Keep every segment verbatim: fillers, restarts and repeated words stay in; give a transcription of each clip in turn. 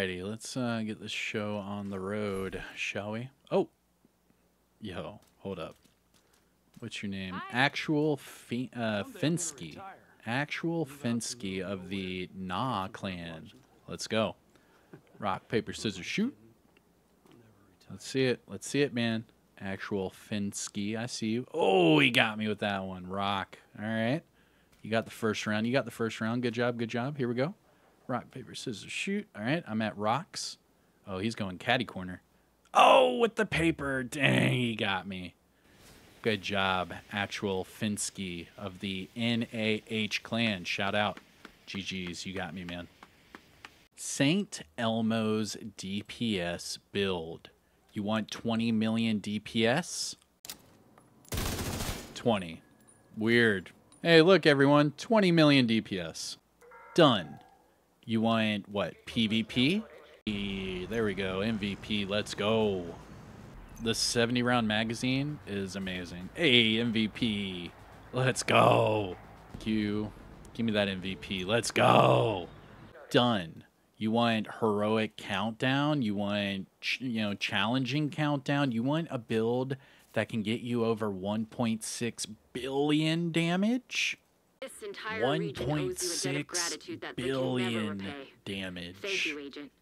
Alrighty, let's uh, get this show on the road, shall we? Oh! Yo, hold up. What's your name? Hi. Actual Fe uh, Finsky. Actual Finsky of the Nah clan. Let's go. Rock, paper, scissors, shoot. Let's see it. Let's see it, man. Actual Finsky, I see you. Oh, he got me with that one. Rock. All right. You got the first round. You got the first round. Good job, good job. Here we go. Rock, paper, scissors, shoot. All right, I'm at rocks. Oh, he's going catty corner. Oh, with the paper. Dang, he got me. Good job, Actual Finsky of the N A H clan. Shout out. G G's, you got me, man. Saint Elmo's D P S build. You want twenty million D P S? twenty. Weird. Hey, look, everyone. twenty million D P S. Done. You want, what, P V P? There we go. M V P. Let's go. The seventy round magazine is amazing. Hey, M V P. Let's go. Q. Give me that M V P. Let's go. Done. You want heroic countdown. You want, ch you know, challenging countdown. You want a build that can get you over one point six billion damage. one point six billion damage.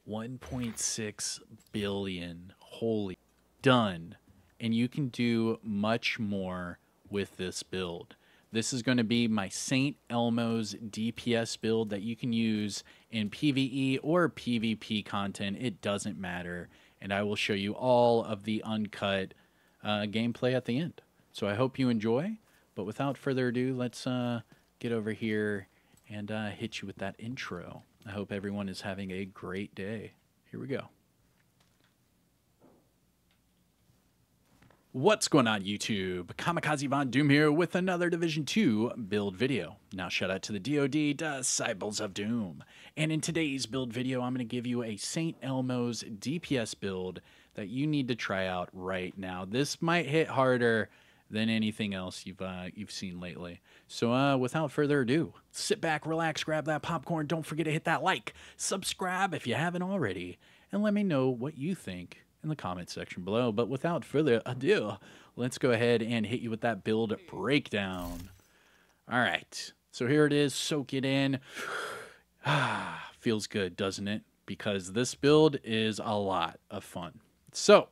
one point six billion. Holy. Done. And you can do much more with this build. This is going to be my Saint Elmo's D P S build that you can use in PvE or PvP content. It doesn't matter. And I will show you all of the uncut uh, gameplay at the end. So I hope you enjoy. But without further ado, let's uh, get over here and uh, hit you with that intro. I hope everyone is having a great day. Here we go. What's going on, YouTube? Kamikaze Von Doom here with another Division two build video. Now shout out to the D O D, Disciples of Doom. And in today's build video, I'm going to give you a Saint Elmo's D P S build that you need to try out right now. This might hit harder than anything else you've uh, you've seen lately. So uh, without further ado, sit back, relax, grab that popcorn. Don't forget to hit that like, subscribe if you haven't already, and let me know what you think in the comment section below. But without further ado, let's go ahead and hit you with that build breakdown. All right, so here it is. Soak it in. Ah, feels good, doesn't it? Because this build is a lot of fun. So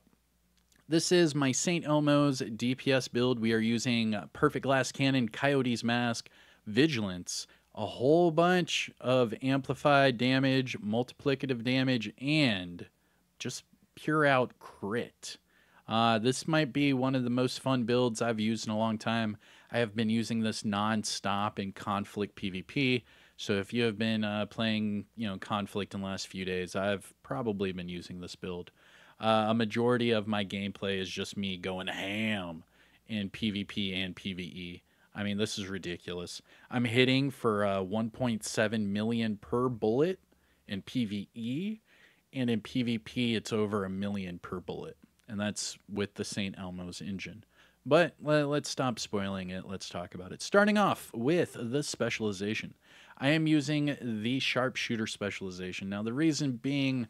this is my Saint Elmo's D P S build. We are using Perfect Glass Cannon, Coyote's Mask, Vigilance, a whole bunch of amplified damage, multiplicative damage, and just pure out crit. Uh, this might be one of the most fun builds I've used in a long time. I have been using this non-stop in Conflict PvP. So if you have been uh, playing, you know, Conflict in the last few days, I've probably been using this build. Uh, a majority of my gameplay is just me going ham in PvP and PvE. I mean, this is ridiculous. I'm hitting for uh, one point seven million per bullet in PvE. And in PvP, it's over a million per bullet. And that's with the Saint Elmo's engine. But let's stop spoiling it. Let's talk about it. Starting off with the specialization. I am using the Sharpshooter specialization. Now, the reason being,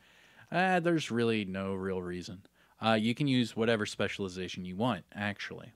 uh, there's really no real reason. Uh, you can use whatever specialization you want, actually.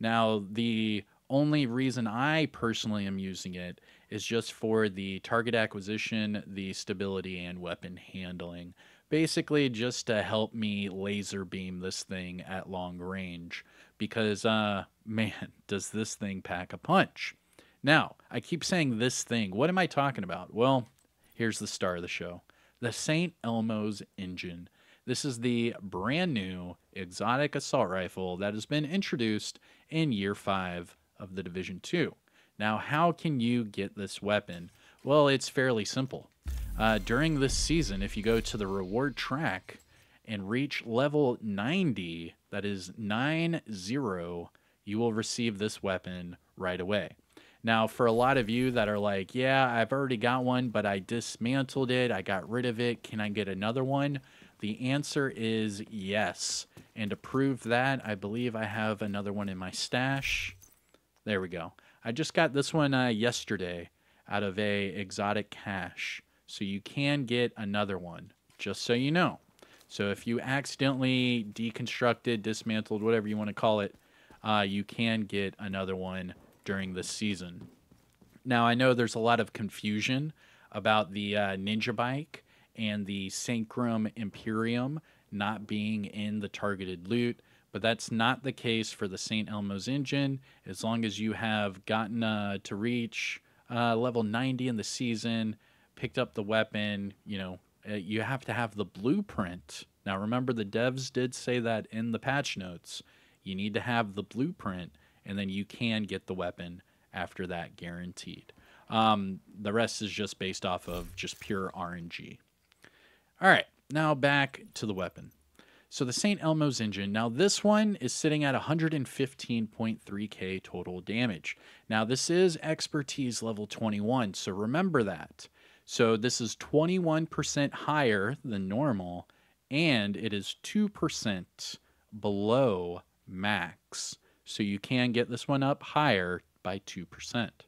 Now, the only reason I personally am using it is just for the target acquisition, the stability, and weapon handling. Basically, just to help me laser beam this thing at long range. Because, uh, man, does this thing pack a punch. Now, I keep saying this thing. What am I talking about? Well, here's the star of the show. The Saint Elmo's Engine. This is the brand new exotic assault rifle that has been introduced in Year five of the Division two. Now, how can you get this weapon? Well, it's fairly simple. Uh, during this season, if you go to the reward track and reach level ninety, that is nine zero, you will receive this weapon right away. Now, for a lot of you that are like, yeah, I've already got one, but I dismantled it, I got rid of it, can I get another one? The answer is yes. And to prove that, I believe I have another one in my stash. There we go. I just got this one uh, yesterday out of a exotic cache, so you can get another one. just so you know. So if you accidentally deconstructed, dismantled, whatever you want to call it, uh, you can get another one during this season. Now, I know there's a lot of confusion about the uh, Ninja Bike and the Sacrum Imperium not being in the targeted loot, but that's not the case for the Saint Elmo's Engine. As long as you have gotten uh, to reach uh, level ninety in the season, picked up the weapon, you know, uh, you have to have the blueprint. Now, remember, the devs did say that in the patch notes. You need to have the blueprint, and then you can get the weapon after that, guaranteed. Um, the rest is just based off of just pure R N G. All right, now back to the weapon. So the Saint Elmo's Engine, now this one is sitting at one fifteen point three K total damage. Now this is expertise level twenty-one, so remember that. So this is twenty-one percent higher than normal, and it is two percent below max. So you can get this one up higher by two percent.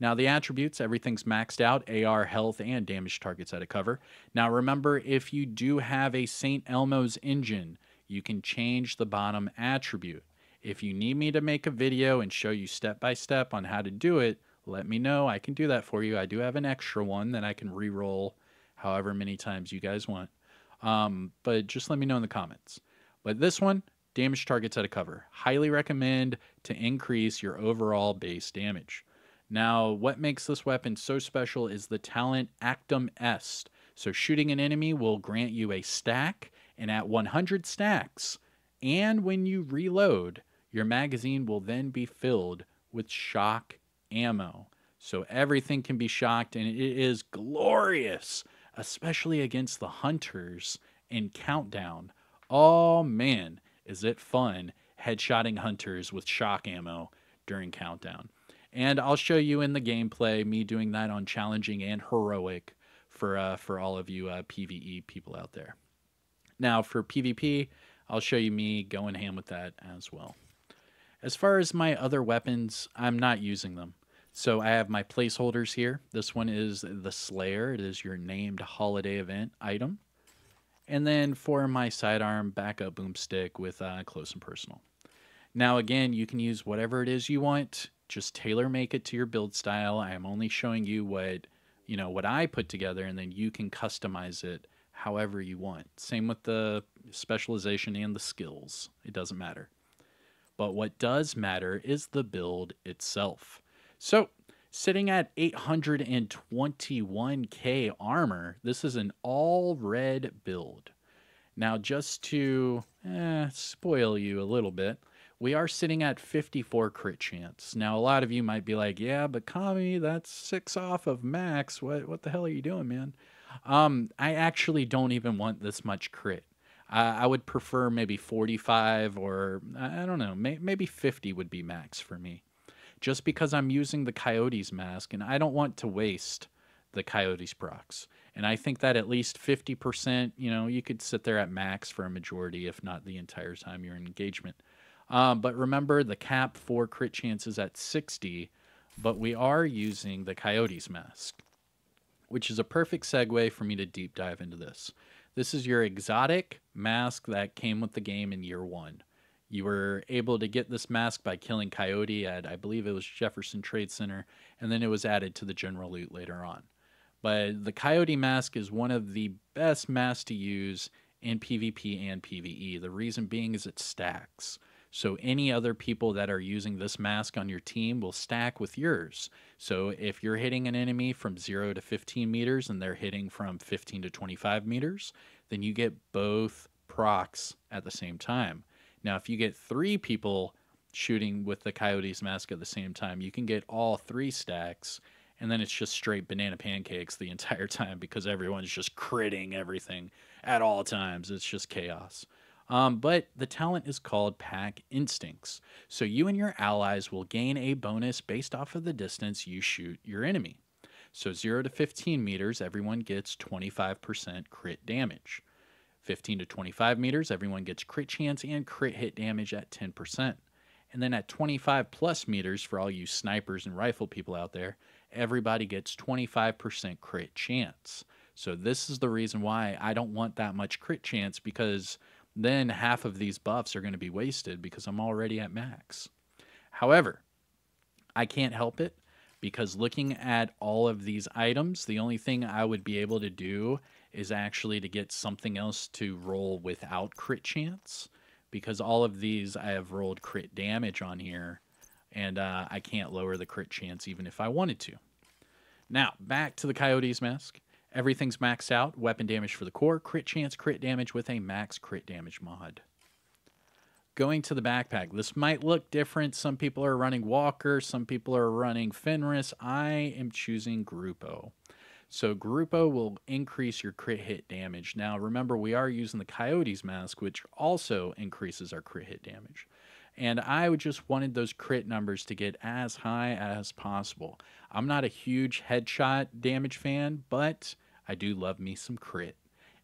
Now the attributes, everything's maxed out, A R, health, and damage targets out of cover. Now remember, if you do have a Saint Elmo's Engine, you can change the bottom attribute. If you need me to make a video and show you step by step on how to do it, let me know. I can do that for you. I do have an extra one that I can re-roll however many times you guys want. Um, but just let me know in the comments. But this one, damage targets out of cover. Highly recommend to increase your overall base damage. Now, what makes this weapon so special is the talent Actum Est. So shooting an enemy will grant you a stack, and at one hundred stacks, and when you reload, your magazine will then be filled with shock ammo. So everything can be shocked, and it is glorious, especially against the hunters in Countdown. Oh man, is it fun headshotting hunters with shock ammo during Countdown. And I'll show you in the gameplay me doing that on Challenging and Heroic for uh, for all of you uh, PvE people out there. Now for PvP, I'll show you me going ham with that as well. As far as my other weapons, I'm not using them. So I have my placeholders here. This one is the Slayer. It is your named holiday event item. And then for my sidearm, backup boomstick with uh, close and personal. Now again, you can use whatever it is you want. Just tailor make it to your build style. I am only showing you what, you know, what I put together, and then you can customize it however you want. Same with the specialization and the skills. It doesn't matter. But what does matter is the build itself. So, sitting at eight twenty-one K armor, this is an all-red build. Now, just to eh, spoil you a little bit, we are sitting at fifty-four crit chance. Now, a lot of you might be like, yeah, but Kami, that's six off of max. What, what the hell are you doing, man? Um, I actually don't even want this much crit. I would prefer maybe forty-five or, I don't know, maybe fifty would be max for me. Just because I'm using the Coyote's Mask, and I don't want to waste the Coyote's procs. And I think that at least fifty percent, you know, you could sit there at max for a majority, if not the entire time you're in engagement. Um, but remember, the cap for crit chances at sixty, but we are using the Coyote's Mask, which is a perfect segue for me to deep dive into this. This is your exotic mask that came with the game in year one. You were able to get this mask by killing Coyote at, I believe it was Jefferson Trade Center, and then it was added to the general loot later on. But the Coyote Mask is one of the best masks to use in PvP and PvE. The reason being is it stacks. So any other people that are using this mask on your team will stack with yours. So if you're hitting an enemy from zero to fifteen meters and they're hitting from fifteen to twenty-five meters, then you get both procs at the same time. Now, if you get three people shooting with the Coyote's Mask at the same time, you can get all three stacks, and then it's just straight banana pancakes the entire time because everyone's just critting everything at all times. It's just chaos. Um, but the talent is called Pack Instincts. So you and your allies will gain a bonus based off of the distance you shoot your enemy. So zero to fifteen meters, everyone gets twenty-five percent crit damage. fifteen to twenty-five meters, everyone gets crit chance and crit hit damage at ten percent. And then at twenty-five plus meters, for all you snipers and rifle people out there, everybody gets twenty-five percent crit chance. So this is the reason why I don't want that much crit chance, because then half of these buffs are going to be wasted because I'm already at max. However, I can't help it, because looking at all of these items, the only thing I would be able to do is actually to get something else to roll without crit chance, because all of these I have rolled crit damage on here, and uh, I can't lower the crit chance even if I wanted to. Now, back to the Coyote's Mask. Everything's maxed out. Weapon damage for the core, crit chance, crit damage with a max crit damage mod. Going to the backpack, this might look different. Some people are running Walker, some people are running Fenris. I am choosing Grupo. So Grupo will increase your crit hit damage. Now remember, we are using the Coyote's Mask, which also increases our crit hit damage. And I just wanted those crit numbers to get as high as possible. I'm not a huge headshot damage fan, but I do love me some crit.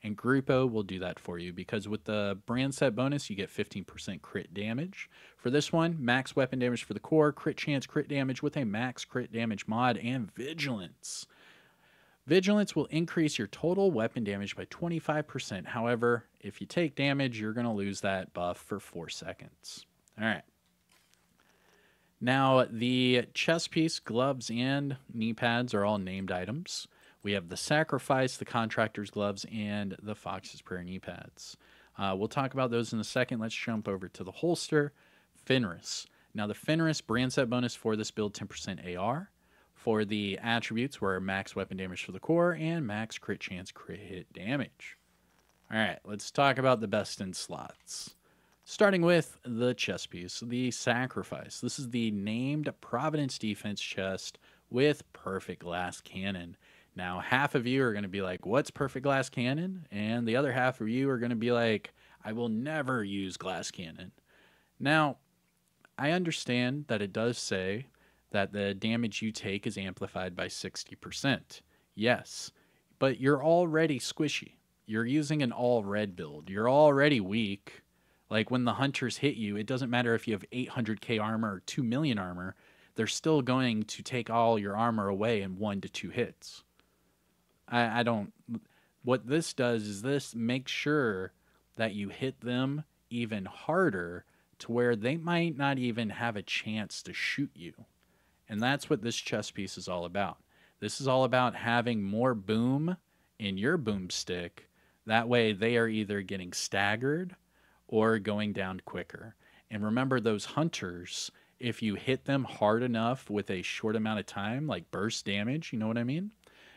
And Grupo will do that for you, because with the brand set bonus, you get fifteen percent crit damage. For this one, max weapon damage for the core, crit chance, crit damage with a max crit damage mod, and Vigilance. Vigilance will increase your total weapon damage by twenty-five percent. However, if you take damage, you're going to lose that buff for four seconds. All right. Now, the chest piece, gloves, and knee pads are all named items. We have the Sacrifice, the Contractor's Gloves, and the Fox's Prayer knee pads. Uh, we'll talk about those in a second. Let's jump over to the holster, Fenris. Now, the Fenris brand set bonus for this build, ten percent A R. For the attributes were max weapon damage for the core and max crit chance, crit hit damage. All right, let's talk about the best in slots. Starting with the chest piece, the Sacrifice. This is the named Providence Defense chest with Perfect Glass Cannon. Now, half of you are going to be like, what's Perfect Glass Cannon? And the other half of you are going to be like, I will never use Glass Cannon. Now, I understand that it does say that the damage you take is amplified by sixty percent. Yes, but you're already squishy. You're using an all-red build. You're already weak. Like, when the hunters hit you, it doesn't matter if you have eight hundred K armor or two million armor. They're still going to take all your armor away in one to two hits. I don't, what this does is this makes sure that you hit them even harder to where they might not even have a chance to shoot you. And that's what this chest piece is all about. This is all about having more boom in your boomstick. That way they are either getting staggered or going down quicker. And remember, those hunters, if you hit them hard enough with a short amount of time, like burst damage, you know what I mean?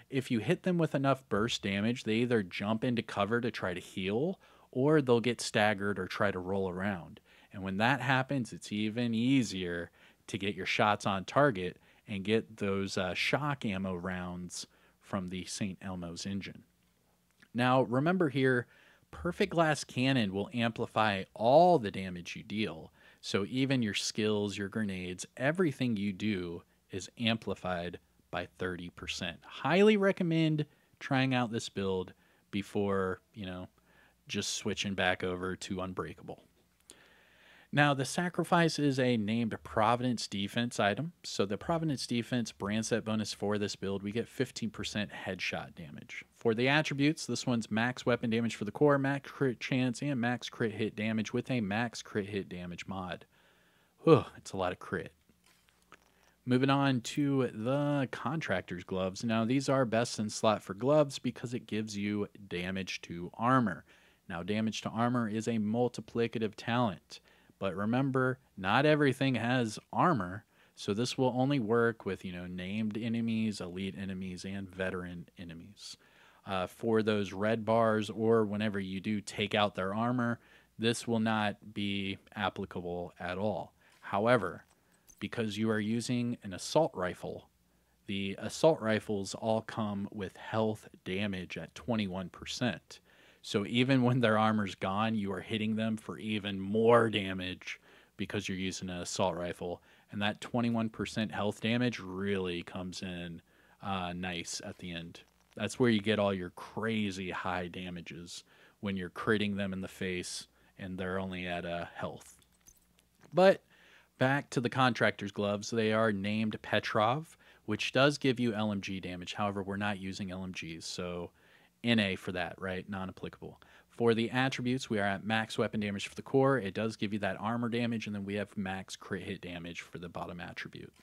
If you hit them with enough burst damage, they either jump into cover to try to heal, or they'll get staggered or try to roll around. And when that happens, it's even easier to get your shots on target and get those uh, shock ammo rounds from the Saint Elmo's Engine. Now, remember here, Perfect Glass Cannon will amplify all the damage you deal. So even your skills, your grenades, everything you do is amplified by thirty percent. Highly recommend trying out this build before, you know, just switching back over to Unbreakable. Now, the Sacrifice is a named Providence Defense item. So the Providence Defense brand set bonus for this build, we get fifteen percent headshot damage. For the attributes, this one's max weapon damage for the core, max crit chance, and max crit hit damage with a max crit hit damage mod. Whew, it's a lot of crit. Moving on to the Contractor's Gloves. Now, these are best in slot for gloves because it gives you damage to armor. Now, damage to armor is a multiplicative talent. But remember, not everything has armor, so this will only work with, you know, named enemies, elite enemies, and veteran enemies. Uh, for those red bars, or whenever you do take out their armor, this will not be applicable at all. However, because you are using an assault rifle, the assault rifles all come with health damage at twenty-one percent. So even when their armor's gone, you are hitting them for even more damage because you're using an assault rifle. And that twenty-one percent health damage really comes in uh, nice at the end. That's where you get all your crazy high damages, when you're critting them in the face and they're only at a health. But back to the Contractor's Gloves, they are named Petrov, which does give you L M G damage. However, we're not using L M Gs, so N A for that, right? Non-applicable. For the attributes, we are at max weapon damage for the core. It does give you that armor damage, and then we have max crit hit damage for the bottom attribute.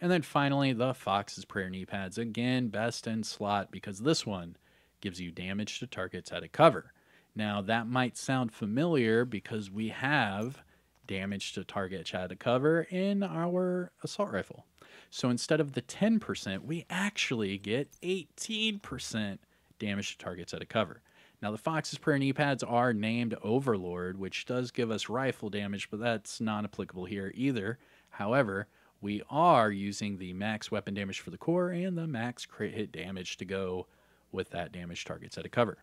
And then finally, the Fox's Prayer knee pads. Again, best in slot, because this one gives you damage to targets out of cover. Now, that might sound familiar because we have damage to target out of cover in our assault rifle. So instead of the ten percent, we actually get eighteen percent damage to targets out of cover. Now, the Fox's Prayer knee pads are named Overlord, which does give us rifle damage, but that's not applicable here either. However, we are using the max weapon damage for the core and the max crit hit damage to go with that damage targets out of cover.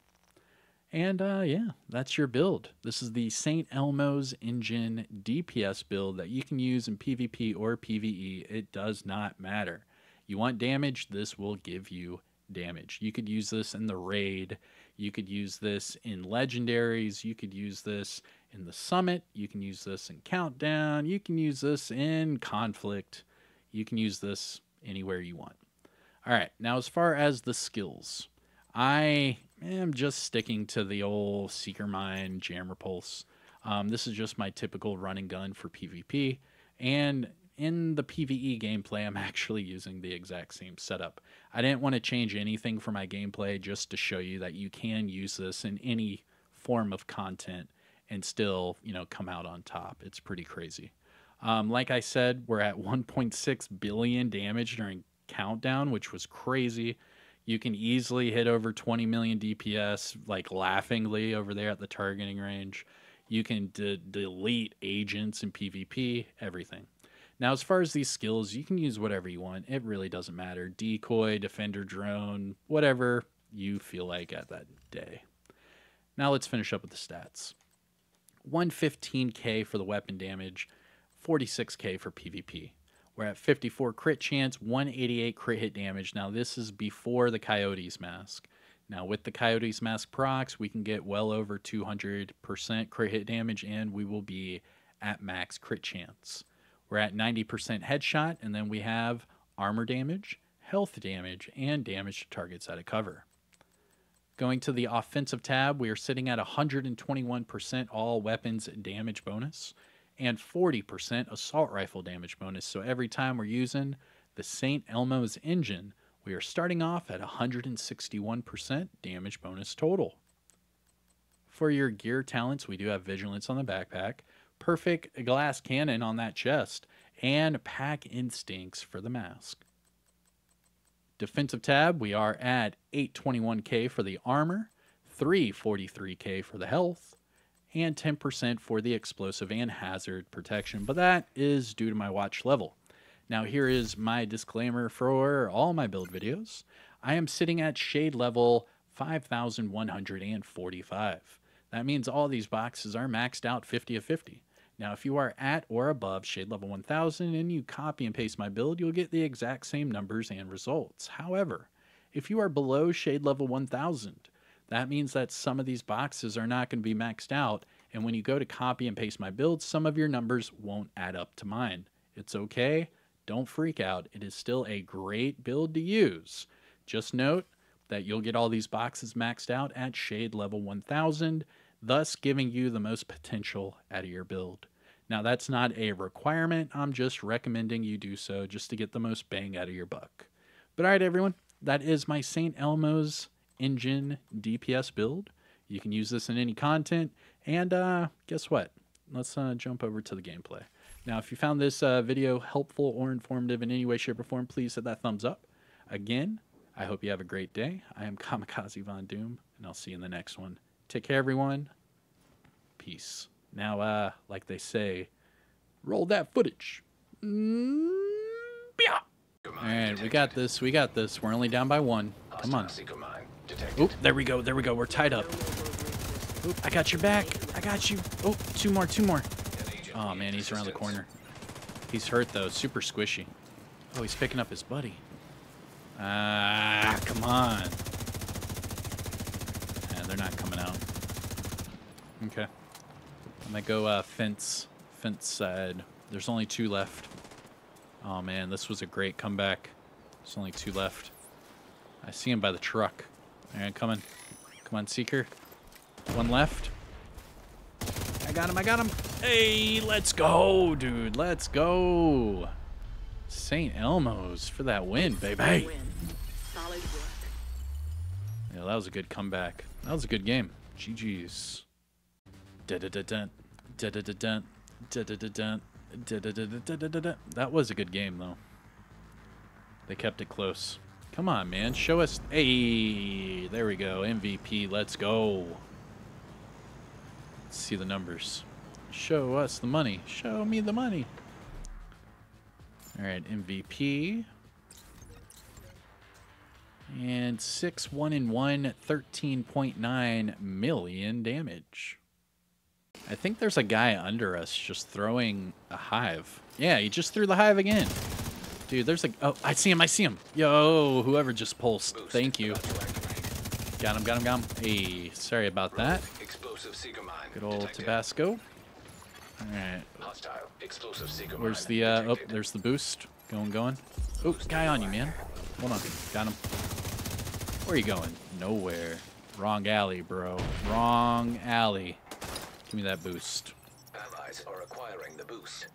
And uh, yeah, that's your build. This is the Saint Elmo's Engine D P S build that you can use in PvP or PvE. It does not matter. You want damage, this will give you damage. You could use this in the raid. You could use this in legendaries. You could use this in the summit. You can use this in countdown. You can use this in conflict. You can use this anywhere you want. All right, now as far as the skills, I am just sticking to the old Seeker Mine Jam Repulse. Um, this is just my typical run and gun for PvP. And in the PvE gameplay, I'm actually using the exact same setup. I didn't want to change anything for my gameplay just to show you that you can use this in any form of content and still, you know, come out on top. It's pretty crazy. Um, like I said, we're at one point six billion damage during countdown, which was crazy. You can easily hit over twenty million D P S, like laughingly over there at the targeting range. You can de delete agents in PvP, everything. Now, as far as these skills, you can use whatever you want. It really doesn't matter. Decoy, defender, drone, whatever you feel like at that day. Now let's finish up with the stats. one fifteen K for the weapon damage, forty-six K for PvP. We're at fifty-four crit chance, one eighty-eight crit hit damage. Now this is before the Coyote's Mask. Now with the Coyote's Mask procs, we can get well over two hundred percent crit hit damage, and we will be at max crit chance. We're at ninety percent headshot, and then we have armor damage, health damage, and damage to targets out of cover. Going to the offensive tab, we are sitting at one hundred twenty-one percent all weapons damage bonus and forty percent assault rifle damage bonus. So every time we're using the Saint Elmo's Engine, we are starting off at one hundred sixty-one percent damage bonus total. For your gear talents, we do have Vigilance on the backpack, Perfect Glass Cannon on that chest, and Pack Instincts for the mask. Defensive tab, we are at eight twenty-one K for the armor, three forty-three K for the health, and ten percent for the explosive and hazard protection, but that is due to my watch level. Now here is my disclaimer for all my build videos. I am sitting at shade level five thousand one hundred forty-five. That means all these boxes are maxed out fifty of fifty. Now, if you are at or above shade level one thousand and you copy and paste my build, you'll get the exact same numbers and results. However, if you are below shade level one thousand, that means that some of these boxes are not going to be maxed out, and when you go to copy and paste my build, some of your numbers won't add up to mine. It's okay. Don't freak out. It is still a great build to use. Just note that you'll get all these boxes maxed out at shade level one thousand, thus giving you the most potential out of your build. Now, that's not a requirement. I'm just recommending you do so just to get the most bang out of your buck. But all right, everyone, that is my Saint Elmo's Engine D P S build. You can use this in any content. And uh, guess what? Let's uh, jump over to the gameplay. Now, if you found this uh, video helpful or informative in any way, shape, or form, please hit that thumbs up. Again, I hope you have a great day. I am Kamikaze Von Doom, and I'll see you in the next one. Take care, everyone. Peace. Now, uh, like they say, roll that footage. All right, we got this. We got this. We're only down by one. Come on. Oop, there we go. There we go. We're tied up. Oop, I got your back. I got you. Oh, two more, two more. Oh, man, he's around the corner. He's hurt, though. Super squishy. Oh, he's picking up his buddy. Ah, come on. Yeah, they're not coming out. Okay. I'm going to go uh, fence. Fence side. There's only two left. Oh, man. This was a great comeback. There's only two left. I see him by the truck. All right, come on. Come on, Seeker. One left. I got him, I got him. Hey, let's go, dude. Let's go. Saint Elmo's for that win, baby. Win. Solid work. Yeah, that was a good comeback. That was a good game. G G's. Da-da-da-dun. Da-da-da-dun. Da-da-da-dun. Da-da-da-da-da-da-da. That was a good game, though. They kept it close. Come on, man. Show us. Hey, there we go. M V P. Let's go. Let's see the numbers. Show us the money. Show me the money. All right, M V P. And six, one, and one, thirteen point nine million damage. I think there's a guy under us just throwing a hive. Yeah, he just threw the hive again. Dude, there's like, oh, I see him, I see him. Yo, whoever just pulsed. Boost. Thank you. Got him, got him, got him. Hey, sorry about that. Explosive seeker mine. Good old detected. Tabasco. All right. Hostile. Explosive seeker mine. Where's the, uh, detected. Oh, there's the boost. Going, going. Oh, guy on you, man. Hold on. Got him. Where are you going? Nowhere. Wrong alley, bro. Wrong alley. Give me that boost. Allies are acquiring the boost.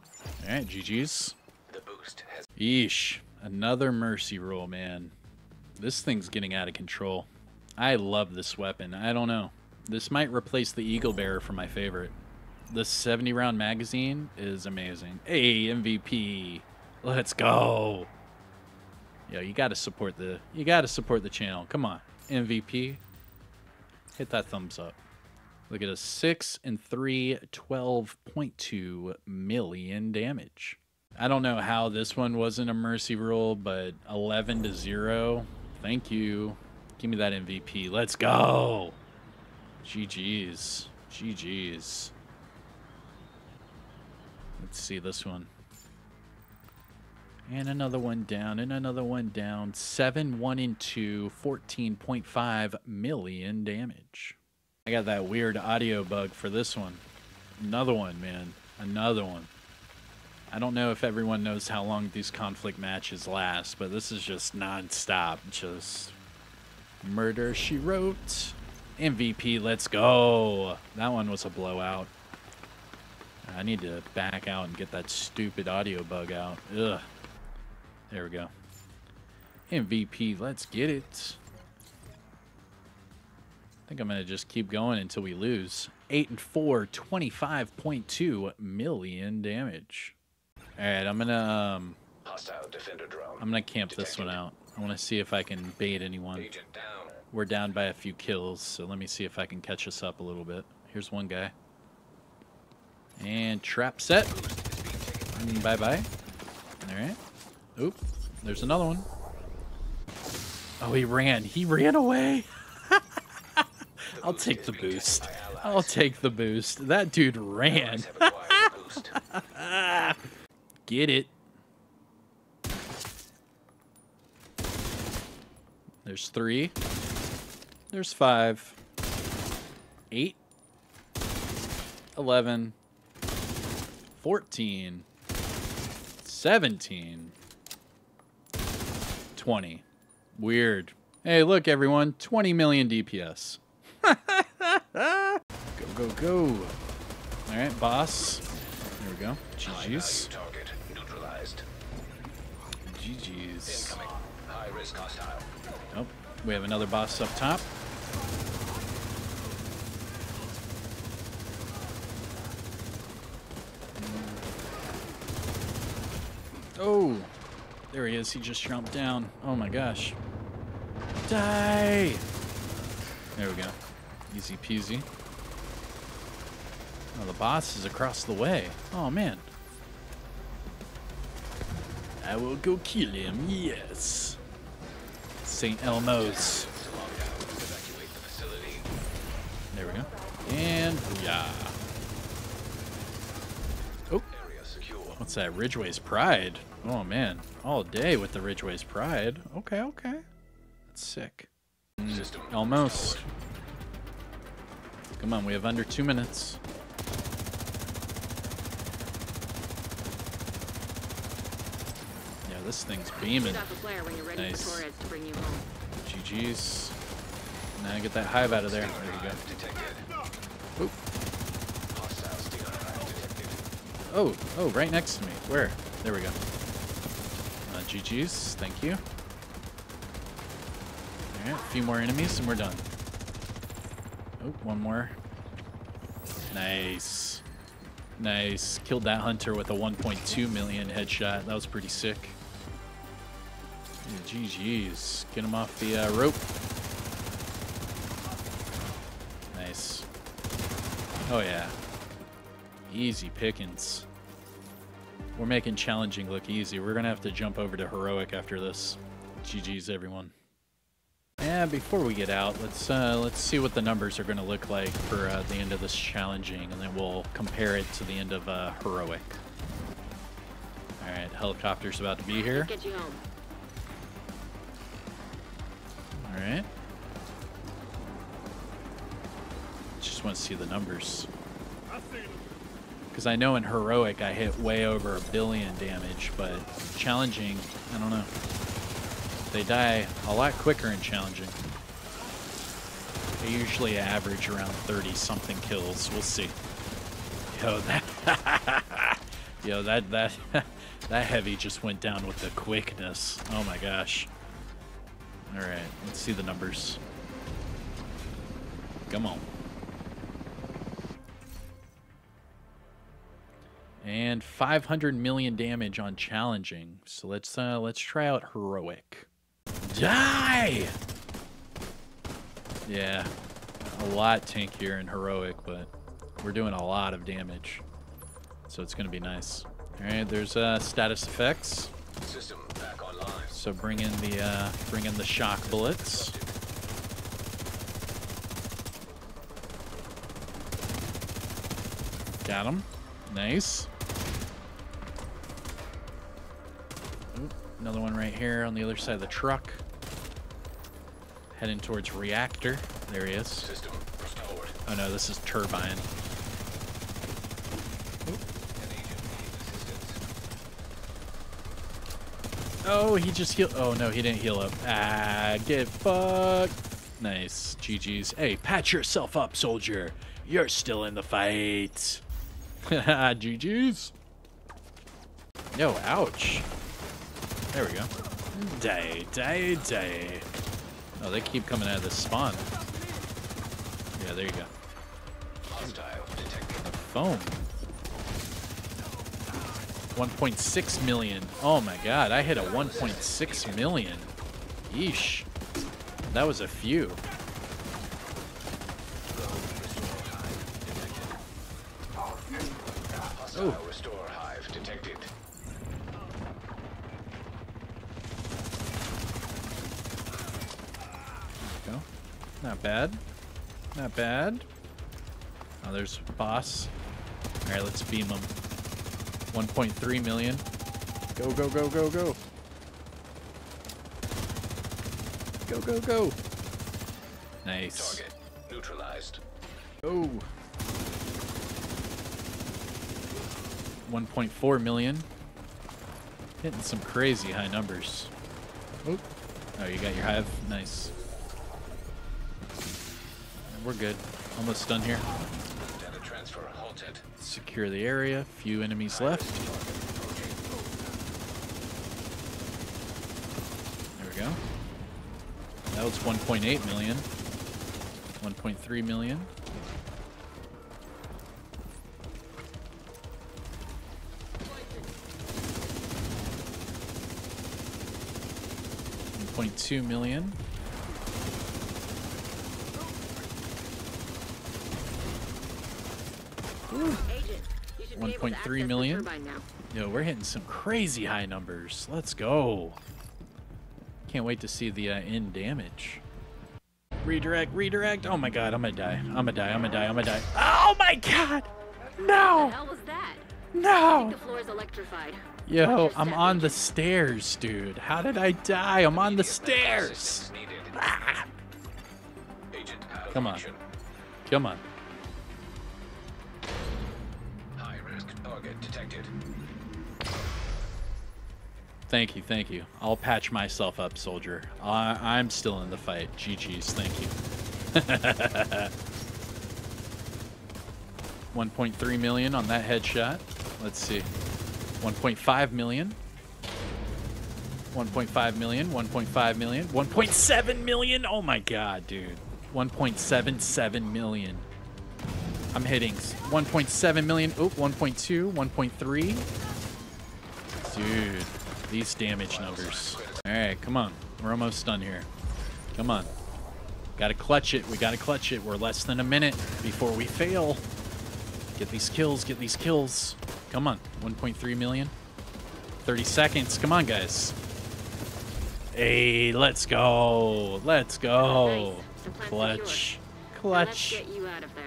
All right, G G's. The boost has... Yeesh. Another mercy roll, man. This thing's getting out of control. I love this weapon. I don't know. This might replace the Eagle Bearer for my favorite. The seventy round magazine is amazing. Hey, M V P. Let's go. Yo, you gotta support the you gotta support the channel. Come on. M V P. Hit that thumbs up. Look at us. six and three, twelve point two million damage. I don't know how this one wasn't a mercy roll, but eleven to zero. Thank you. Give me that M V P. Let's go. G G's. G G's. Let's see this one. And another one down, and another one down. seven, one, and two, fourteen point five million damage. I got that weird audio bug for this one. Another one, man. Another one. I don't know if everyone knows how long these conflict matches last, but this is just non-stop. Just murder, she wrote. M V P, let's go. That one was a blowout. I need to back out and get that stupid audio bug out. Ugh. There we go. M V P, let's get it. I think I'm going to just keep going until we lose. eight and four, twenty-five point two million damage. All right, I'm gonna um, hostile defender drone. I'm gonna camp detected. This one out. I want to see if I can bait anyone. Agent down. We're down by a few kills, so let me see if I can catch us up a little bit. Here's one guy. And trap set. And bye bye. All right. Oop. There's another one. Oh, he ran. He ran away. I'll take the boost. I'll take the boost. That dude ran. Get it. There's three. There's five. Eight. Eleven. Fourteen. Seventeen. Twenty. Weird. Hey, look, everyone. twenty million D P S. Go, go, go. All right, boss. There we go. G G's. G G's. Nope. We have another boss up top. Oh, there he is. He just jumped down. Oh my gosh. Die. There we go. Easy peasy. Oh, the boss is across the way. Oh, man. I will go kill him, yes. Saint Elmo's. There we go. And yeah. Oh. What's that? Ridgeway's Pride. Oh, man. All day with the Ridgeway's Pride. Okay, okay. That's sick. Mm, almost. Come on, we have under two minutes. This thing's beaming. Nice. G G's. Now get that hive out of there. There you go. Oop. Oh, oh, right next to me. Where? There we go. Uh, G G's, thank you. Alright, a few more enemies and we're done. Oh, one more. Nice. Nice. Killed that hunter with a one point two million headshot. That was pretty sick. Yeah, G G's. Get him off the uh, rope. Nice. Oh, yeah. Easy pickings. We're making challenging look easy. We're gonna have to jump over to heroic after this. G G's everyone. And before we get out, let's uh, let's see what the numbers are gonna look like for uh, the end of this challenging, and then we'll compare it to the end of uh, heroic. All right, helicopter's about to be here. All right. Just want to see the numbers. Because I know in heroic I hit way over a billion damage, but challenging, I don't know. They die a lot quicker in challenging. They usually average around thirty something kills. We'll see. Yo, that yo, that that that heavy just went down with the quickness. Oh my gosh. All right, let's see the numbers. Come on. And five hundred million damage on challenging. So let's uh, let's try out heroic. Die! Yeah, a lot tankier in heroic, but we're doing a lot of damage. So it's gonna be nice. All right, there's uh, status effects. System back online. So bring in the uh, bring in the shock bullets. Got him. Nice. Another one right here on the other side of the truck. Heading towards reactor. There he is. System restored. Oh no, this is turbine. Oh, he just healed. Oh no, he didn't heal up. Ah, get fucked. Nice. G G's. Hey, patch yourself up, soldier. You're still in the fight. Haha, G G's. No, ouch. There we go. Die, die, die. Oh, they keep coming out of this spawn. Yeah, there you go. Hostile detected. The foam. one point six million. Oh my god, I hit a one point six million. Yeesh. That was a few. Oh. Restore hive detected. There we go. Not bad. Not bad. Oh, there's boss. All right, let's beam him. one point three million. Go, go, go, go, go. Go, go, go. Nice. Target neutralized. Oh. one point four million. Hitting some crazy high numbers. Oop. Oh, you got your hive. Nice. We're good. Almost done here. Data transfer halted. Secure the area. Few enemies left. There we go. That was one point eight million. one point three million. one point two million. one point three million. Yo, we're hitting some crazy high numbers. Let's go. Can't wait to see the uh, end damage. Redirect, redirect. Oh my god, I'm gonna die. I'm gonna die. I'm gonna die. I'm gonna die. Oh my god! No! What the hell was that? No! I think the floor is electrified. Yo, I'm on the stairs, dude. How did I die? I'm on the stairs. Ah. Come on. Come on. High risk target detected. Thank you, thank you. I'll patch myself up, soldier. I I'm still in the fight. G G's, thank you. one point three million on that headshot. Let's see. one point five million. one point five million. one point five million. one point seven million. Oh my god, dude. one point seven seven million. I'm hitting one point seven million. Oh, one point two. one point three. Dude, these damage numbers. All right, come on. We're almost done here. Come on. Gotta clutch it. We gotta clutch it. We're less than a minute before we fail. Get these kills. Get these kills. Come on. one point three million. thirty seconds. Come on, guys. Hey, let's go. Let's go. Nice. Clutch. Clutch. Let's get you out of there.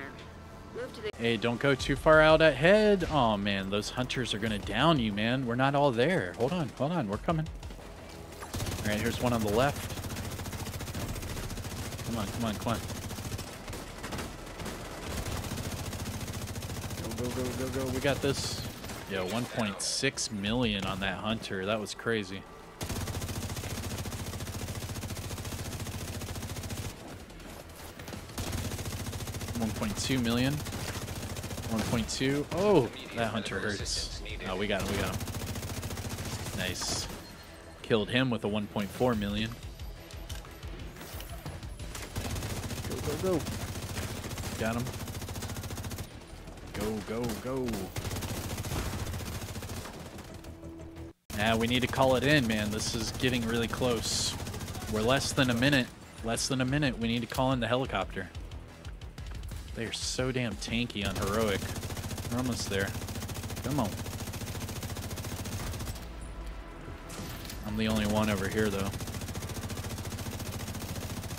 Move to the hey, don't go too far out ahead. Oh, man. Those hunters are going to down you, man. We're not all there. Hold on. Hold on. We're coming. All right. Here's one on the left. Come on. Come on. Come on. Go, go, go, go, go. We got this. Yeah, one point six million on that hunter. That was crazy. one point two million. one point two. Oh, that hunter hurts. Oh, we got him. We got him. Nice. Killed him with a one point four million. Go, go, go. Got him. Go, go, go. Nah, we need to call it in, man. This is getting really close. We're less than a minute. Less than a minute. We need to call in the helicopter. They are so damn tanky on heroic. We're almost there. Come on. I'm the only one over here, though.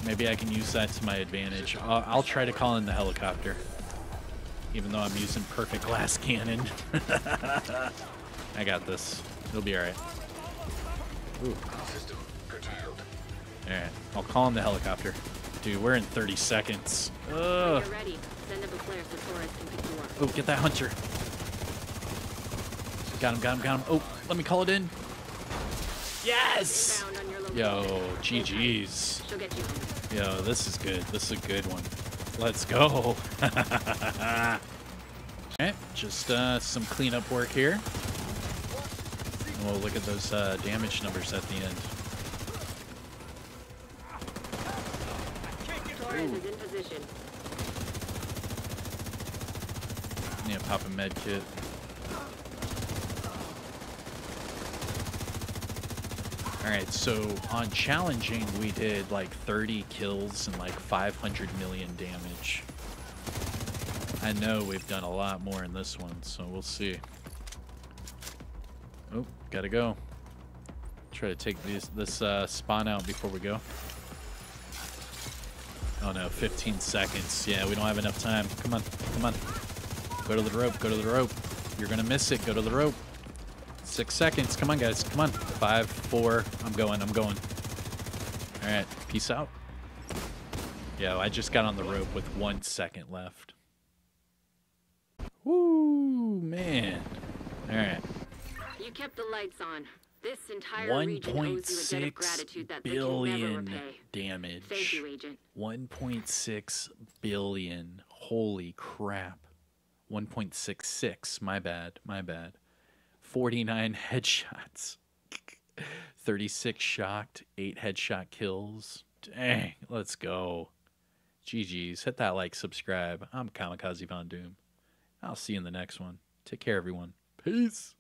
Maybe I can use that to my advantage. I'll, I'll try to call in the helicopter. Even though I'm using Perfect Glass Cannon. I got this. It'll be alright. Alright, I'll call in the helicopter. Dude, we're in thirty seconds. Ugh. Oh, get that hunter. Got him, got him, got him. Oh, let me call it in. Yes! Yo, G G's. Yo, this is good. This is a good one. Let's go. Alright, just uh, some cleanup work here. And we'll look at those uh, damage numbers at the end. Ooh. Yeah, pop a med kit. Alright, so on challenging we did like thirty kills and like five hundred million damage. I know we've done a lot more in this one, so we'll see. Oh, gotta go. Try to take these, this uh, spawn out before we go. Oh no, fifteen seconds. Yeah, we don't have enough time. Come on, come on. Go to the rope, go to the rope. You're gonna miss it, go to the rope. Six seconds, come on guys, come on. Five, four, I'm going, I'm going. All right, peace out. Yeah, I just got on the rope with one second left. Woo, man. All right. You kept the lights on. This entire region owes you a debt of gratitude that they can never repay. Damage. Thank you, Agent. one point six billion. Holy crap. one point six six. My bad. My bad. forty-nine headshots. thirty-six shocked. eight headshot kills. Dang. Let's go. G G's. Hit that like, subscribe. I'm Kamikaze Von Doom. I'll see you in the next one. Take care, everyone. Peace.